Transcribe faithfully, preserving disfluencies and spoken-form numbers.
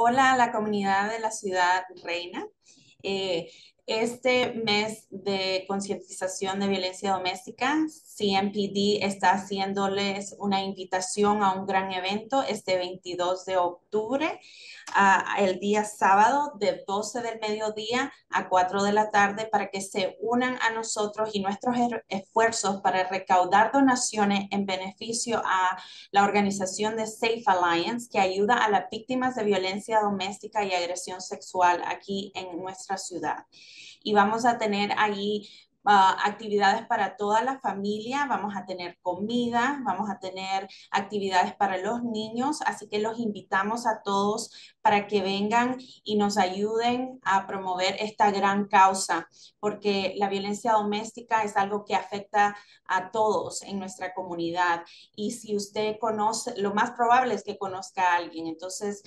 Hola a la comunidad de la ciudad Reina. Eh, este mes de concientización de violencia doméstica, C M P D está haciéndoles una invitación a un gran evento este veintidós de octubre, uh, el día sábado de doce del mediodía a cuatro de la tarde, para que se unan a nosotros y nuestros esfuerzos para recaudar donaciones en beneficio a la organización de Safe Alliance, que ayuda a las víctimas de violencia doméstica y agresión sexual aquí en nuestra ciudad. Y vamos a tener allí uh, actividades para toda la familia, vamos a tener comida, vamos a tener actividades para los niños, así que los invitamos a todos para que vengan y nos ayuden a promover esta gran causa, porque la violencia doméstica es algo que afecta a todos en nuestra comunidad. Y si usted conoce, lo más probable es que conozca a alguien, entonces